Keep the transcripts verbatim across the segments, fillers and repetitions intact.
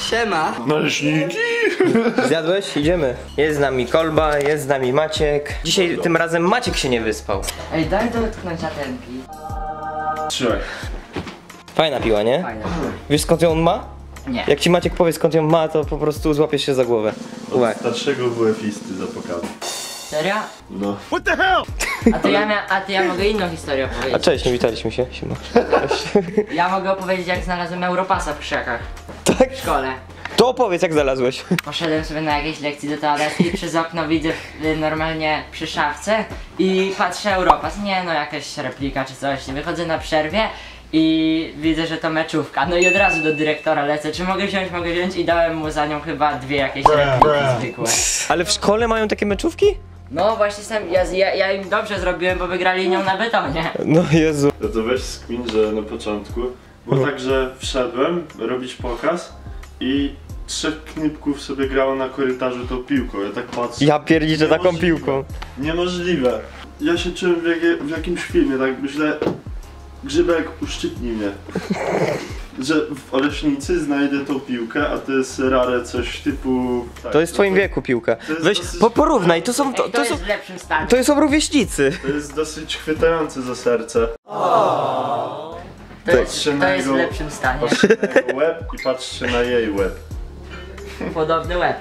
Siema. Naleśniki. Zjadłeś? Idziemy. Jest z nami Kolba, jest z nami Maciek. Dzisiaj Kolba. Tym razem Maciek się nie wyspał. Ej, daj dotknąć atenki. Trzymaj. Fajna piła, nie? Fajna. Wiesz skąd ją on ma? Nie. Jak ci Maciek powie skąd ją ma, to po prostu złapiesz się za głowę. Uwaga. Od starszego WFISTy za pokazu. Serio? No. What the hell? A to, ja, a to ja mogę inną historię opowiedzieć. A cześć, nie witaliśmy się. Siema. Ja mogę opowiedzieć, jak znalazłem Europasa w krzakach. Tak? W szkole. To opowiedz, jak znalazłeś. Poszedłem sobie na jakieś lekcji do toaletki, przez okno widzę normalnie przy szafce i patrzę Europas. Nie no, jakaś replika czy coś. Wychodzę na przerwie i widzę, że to meczówka. No i od razu do dyrektora lecę, czy mogę wziąć, mogę wziąć i dałem mu za nią chyba dwie jakieś repliki zwykłe. Ale w szkole mają takie meczówki? No właśnie sam, ja, ja, ja im dobrze zrobiłem, bo wygrali nią na betonie. No Jezu. No to weź skmin, że na początku było tak, że wszedłem robić pokaz i trzech knipków sobie grało na korytarzu tą piłką. Ja tak patrzę. Ja pierniczę taką piłką. Niemożliwe. Ja się czułem w, jakie, w jakimś filmie, tak myślę, Grzybek, uszczypnij mnie. Że w Oleśnicy znajdę tą piłkę, a to jest rare coś typu... Tak, to jest w twoim to, wieku piłka. Weź, dosyć... po, porównaj, to są... To, to, to jest w lepszym stanie. To są rówieśnicy. To jest dosyć chwytające za serce. O. To, to jest, to jest go, w lepszym stanie. Patrzę na jego łeb i patrzę na jej łeb. Podobny łeb.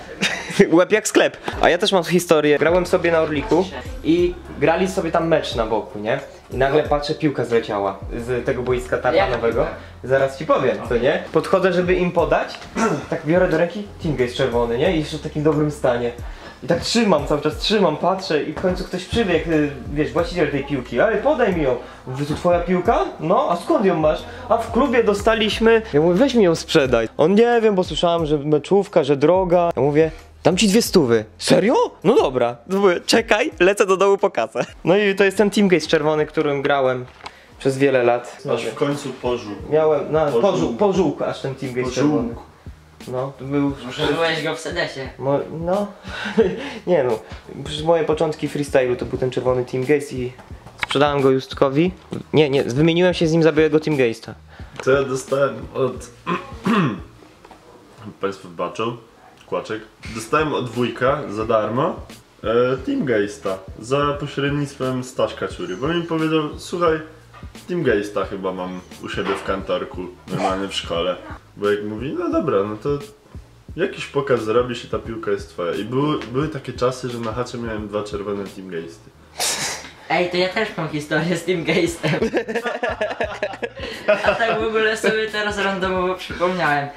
Łeb jak sklep. A ja też mam historię. Grałem sobie na Orliku i grali sobie tam mecz na boku, nie? I nagle patrzę, piłka zleciała z tego boiska tartanowego. Zaraz ci powiem, co nie? Podchodzę, żeby im podać. Tak biorę do ręki, Teamgeist czerwony, nie? I jeszcze w takim dobrym stanie. I tak trzymam, cały czas trzymam, patrzę i w końcu ktoś przybiegł, wiesz, właściciel tej piłki. Ale podaj mi ją. Mówię, to twoja piłka? No, a skąd ją masz? A w klubie dostaliśmy. Ja mówię, weź mi ją sprzedaj. On nie wiem, bo słyszałem, że meczówka, że droga. Ja mówię, dam ci dwie stówy. Serio? No dobra. Mówię, czekaj, lecę do dołu po kasę. No i to jest ten Teamgeist czerwony, którym grałem przez wiele lat. Aż w końcu pożółkł. Miałem, no, pożółkł, pożółkł aż ten Teamgeist czerwony. No, to był... Może byłeś go w sedesie. Mo... No, nie no. Przez moje początki freestylu to był ten czerwony Teamgeist i sprzedałem go Justkowi. Nie, nie, wymieniłem się z nim za białego Teamgeista. To ja dostałem od... Państwo wybaczą, kłaczek. Dostałem od wujka za darmo e, Teamgeista za pośrednictwem Staśka Ciury, bo mi powiedział, słuchaj, Teamgeista chyba mam u siebie w kantorku, normalnie w szkole. Bo jak mówi, no dobra, no to jakiś pokaz zrobisz i ta piłka jest twoja. I były, były takie czasy, że na hacze miałem dwa czerwone Teamgeisty. Ej, to ja też mam historię z Teamgeistem. A tak w ogóle sobie teraz randomowo przypomniałem.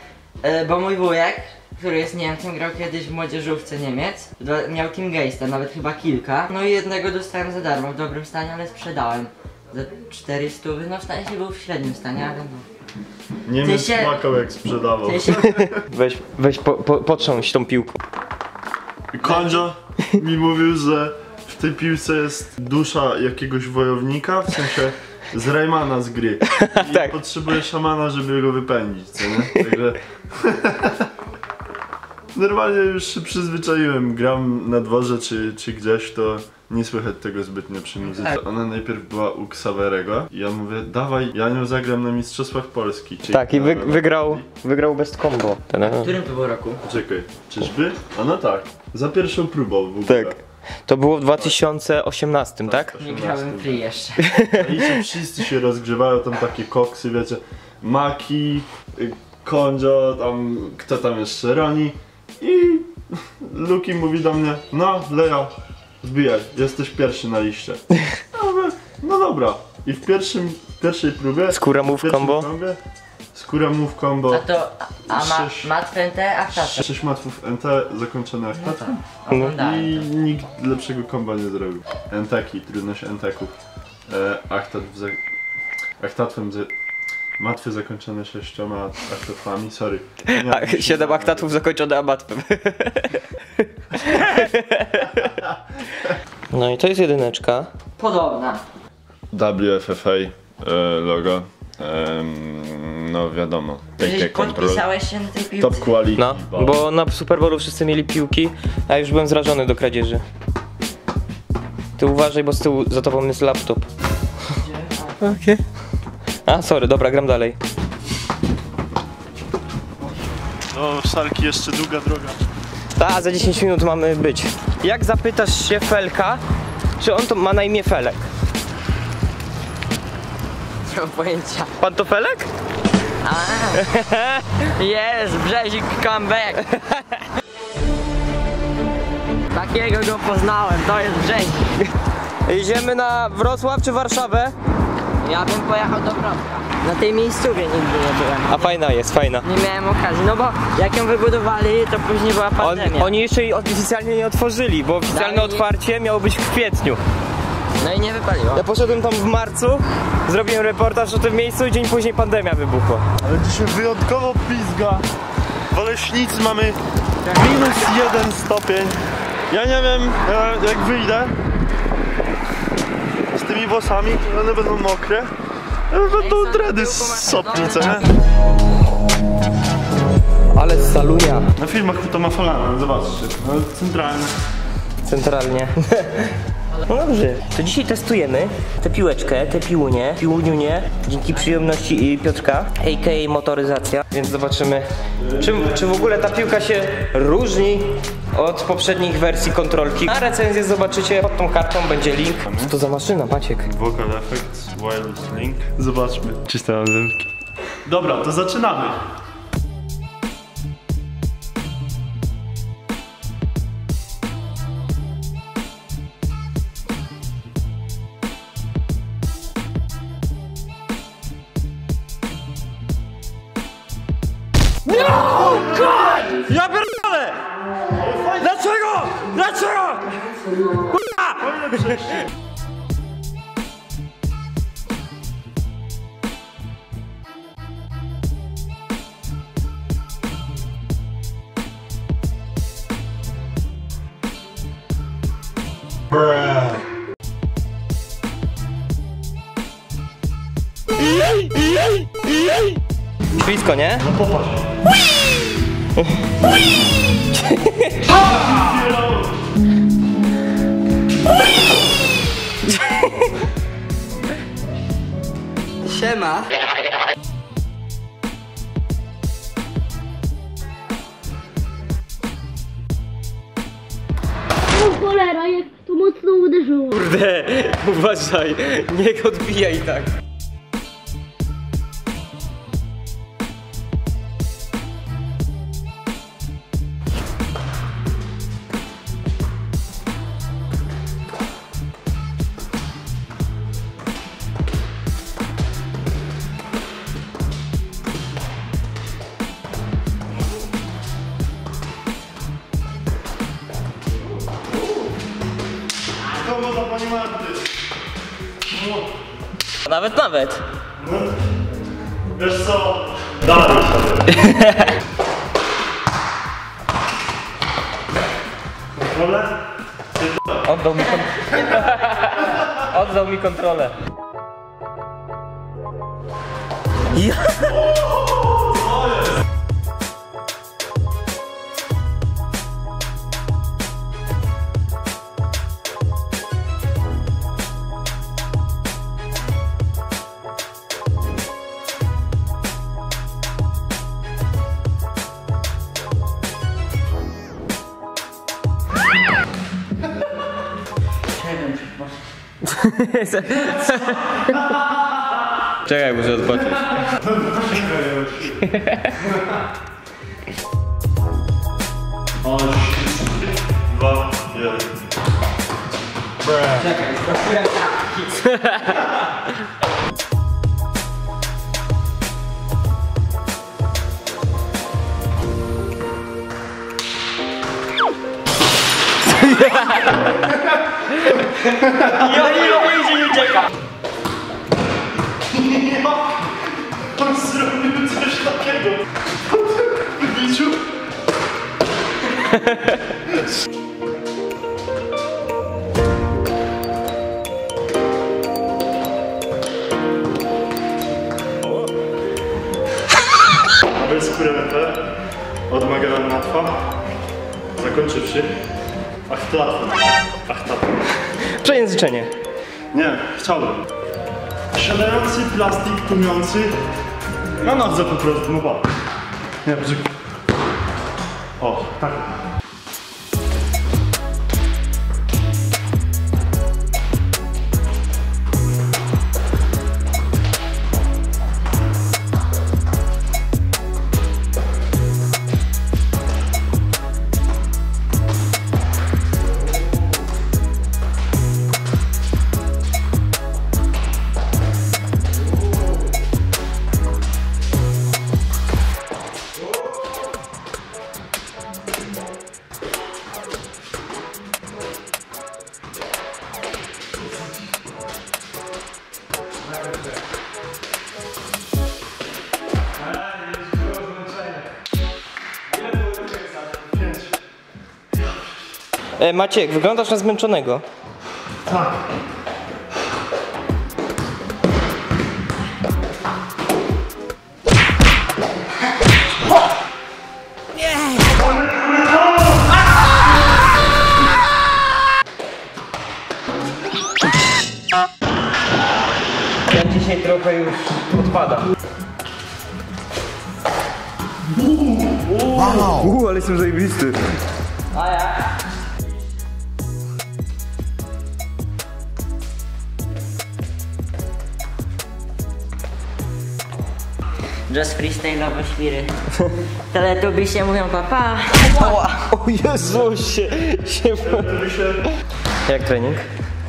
E, bo mój wujek, który jest Niemcem, grał kiedyś w młodzieżówce Niemiec. Miał Teamgeista, nawet chyba kilka. No i jednego dostałem za darmo, w dobrym stanie, ale sprzedałem. Za czterysta, no w stanie się był w średnim stanie, ale no. Niemiec się... smakał jak sprzedawał. Się... Weź, weź po, po, potrząść tą piłką. Kondzio mi mówił, że w tej piłce jest dusza jakiegoś wojownika, w sensie z Reymana z gry. I tak. Potrzebuje szamana, żeby go wypędzić, co nie? Także... Normalnie już się przyzwyczaiłem, gram na dworze czy, czy gdzieś, to nie słychać tego zbytnio przy muzyce. Ona najpierw była u Ksawerego i ja mówię, dawaj, ja nią zagram na Mistrzostwach Polski. Czyli tak, i wy wygrał, wygrał best combo. W którym to było roku? Czekaj, czyżby? A no tak, za pierwszą próbą w ogóle. Tak, to było w dwa tysiące osiemnastym, tak? tak? Nie grałem free jeszcze. I się wszyscy się rozgrzewają, tam takie koksy, wiecie, Maki, Kondzio, tam, kto tam jeszcze, Roni. I Luki mówi do mnie, no Leo, wbijaj, jesteś pierwszy na liście. No, no dobra. I w pierwszym, pierwszej próbie... Skóra move combo? Próbie, skóra move combo. A to... A ma, matw N T, achtatka. sześć matwów N T zakończone achtatką. No tak. I nikt lepszego komba nie zrobił. N T ki, trudność N T ków. E, achtat w... Za, achtatwem za, matwy zakończone sześcioma aktatami, sorry. Siedem aktatów zakończone amatwem. No i to jest jedyneczka. Podobna. W F I S T e, logo. E, no wiadomo. Take podpisałeś się na tej piłce. Top quality. No, bo na Super Bowlu wszyscy mieli piłki, a już byłem zrażony do kradzieży. Ty uważaj, bo z tyłu za tobą jest laptop. Okej. Okay. A, sorry, dobra, gram dalej. do szalki jeszcze długa droga. Ta, za dziesięć minut mamy być. Jak zapytasz się Felka, czy on to ma na imię Felek? Nie mam pojęcia. Pan to Felek? Jest, Brzezik comeback. Takiego go poznałem, to jest Brzezik. Idziemy na Wrocław czy Warszawę? Ja bym pojechał do Wrocław. Na tej miejscowie nigdy nie byłem. A fajna jest, fajna. Nie miałem okazji, no bo jak ją wybudowali, to później była pandemia. On, oni jeszcze jej oficjalnie nie otworzyli, bo oficjalne Dalej otwarcie nie... miało być w kwietniu. No i nie wypaliło. Ja poszedłem tam w marcu, zrobiłem reportaż o tym miejscu i dzień później pandemia wybuchła. Ale dzisiaj wyjątkowo pizga. W Oleśnicy mamy minus jeden stopień. Ja nie wiem, jak wyjdę z tymi włosami, one będą mokre. Będą dredy z sopnicy, nie? Ale salunia. Na filmach to ma falana, zobaczcie. No, centralnie. Centralnie. No dobrze, to dzisiaj testujemy tę piłeczkę, tę piłunię, piłuniunię, dzięki przyjemności Piotrka, a k a motoryzacja, więc zobaczymy, czy, czy w ogóle ta piłka się różni od poprzednich wersji kontrolki. A recenzję zobaczycie, pod tą kartą będzie link. Co to za maszyna, Maciek? Vocal Effects, wireless link. Zobaczmy, czyste nazywki. Dobra, to zaczynamy. Blisko, nie? No popatrz. Siema. O cholera, jak to mocno uderzyło. Kurde, uważaj, niech odbijaj tak. Nawet, nawet. No, wiesz co? Dalej sobie. Kontrolę? Oddał mi kontrolę. Oddał mi kontrolę. Ja. Czekaj, muszę odpocząć. osiem, dwa, jeden. Czekaj, posłuchaj tak. I on nie wyjdzie i ucieka. Ja, on zrobił coś takiego. Widziu? Bez kurewetę od Magdalenów, zakończywszy. Ach, platform. Ach, platform. Przejęzyczenie. Nie, chciałbym. Siadający plastik tłumiący na nodze po prostu, no ba. Nie, poczekaj. O, tak. E, Maciek, wyglądasz na zmęczonego. Tak. Ja dzisiaj trochę już odpadam. Wow. Uuu, ale jestem zajebisty. A ja? Just freestyle'owe świry. Tele-tuby się mówią papa. Ała! O Jezusie! Się... Jak trening?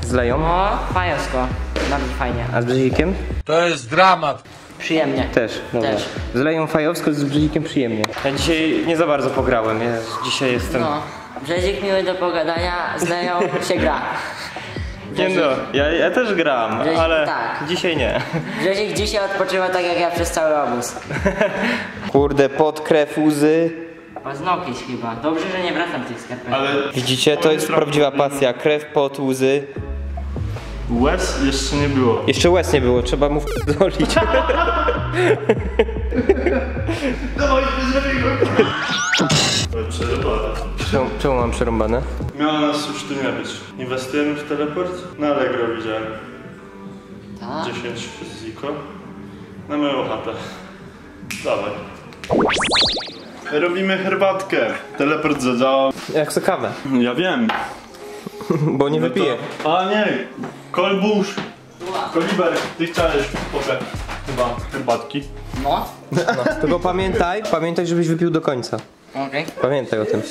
Z Leją? No, fajowsko. Bardzo fajnie. A z Brzezikiem? To jest dramat. Przyjemnie. Też, dobra. Też. Z Leją fajowsko, z Brzezikiem przyjemnie. Ja dzisiaj nie za bardzo pograłem, ja dzisiaj jestem... No. Brzezik miły do pogadania, z Leją się gra. Nie no, ja, ja też gram, Brzezik, ale tak. Dzisiaj nie. Brzezik dzisiaj odpoczywa tak jak ja przez cały obóz. Kurde, pod krew, łzy. Paznokieć chyba. Dobrze, że nie wracam tych skarpetek. Ale... Widzicie, to jest prawdziwa pasja. Krew, pot, łzy. Łez jeszcze nie było. Jeszcze łez nie było, trzeba mu wdolić. Dawaj, zrobię go. Czemu, czemu mam przerąbane? Miała nas już tym robić. Inwestujemy w teleport? Na Allegro widziałem. Tak. dziesięć fizyko. Na moją chatę. Dawaj. Robimy herbatkę. Teleport zadziałał. Jak chcę kawę. Ja wiem. Bo nie no wypiję. To... A nie. Kolbusz. Koliber, ty chciałeś poczekać. Chyba herbatki. No. no. Tylko pamiętaj, pamiętaj, żebyś wypił do końca. Okay. Pamiętaj o tym.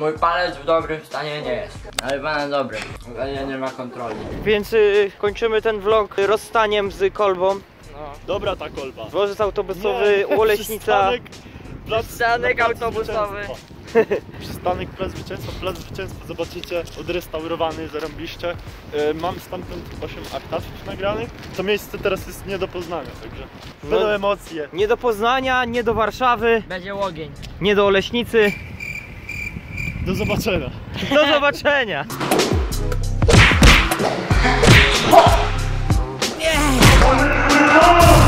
Mój palec w dobrym stanie nie jest, ale pan dobry, ale nie ma kontroli. Więc y, kończymy ten vlog rozstaniem z Kolbą. No. Dobra ta Kolba. Dworzec autobusowy, Oleśnica. Plac... Przystanek autobusowy. Przystanek Plac Zwycięstwa. Plac Zwycięstwa zobaczycie odrestaurowany, zarąbiście. Yy, mam stamtąd osiem artefów nagranych. To miejsce teraz jest nie do poznania, także będą no, emocje. Nie do Poznania, nie do Warszawy. Będzie ogień. Nie do Oleśnicy. Do zobaczenia. Do zobaczenia. Nie.